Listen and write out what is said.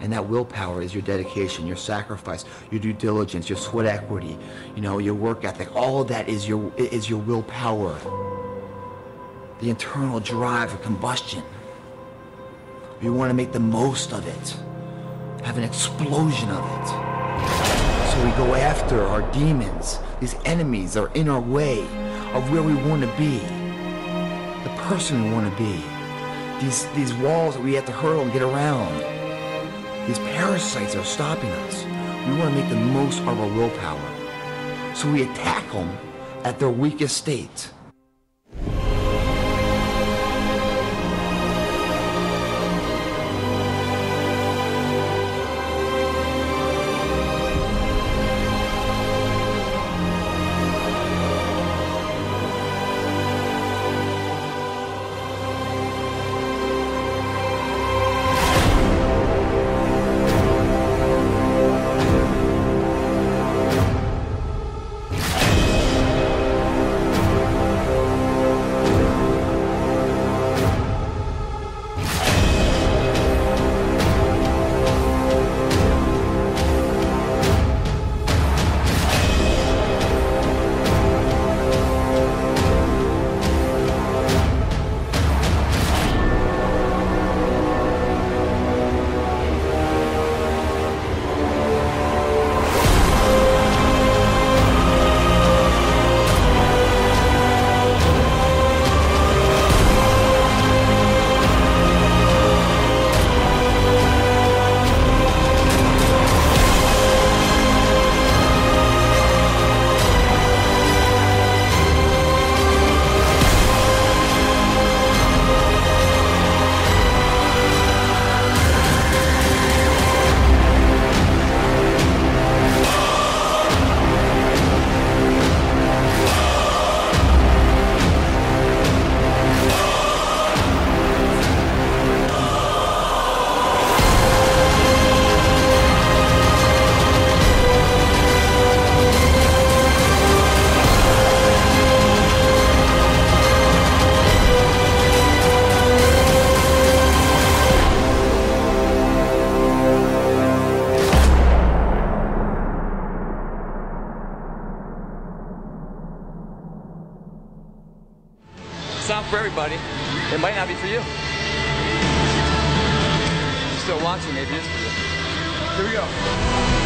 And that willpower is your dedication, your sacrifice, your due diligence, your sweat equity, you know, your work ethic. All of that is your willpower. The internal drive of combustion. You want to make the most of it. Have an explosion of it. So we go after our demons. These enemies are in our way of where we want to be. The person we want to be. These walls that we have to hurdle and get around. These parasites are stopping us. We want to make the most of our willpower. So we attack them at their weakest state. Not for everybody. It might not be for you. If you're still watching, maybe it is for you. Here we go.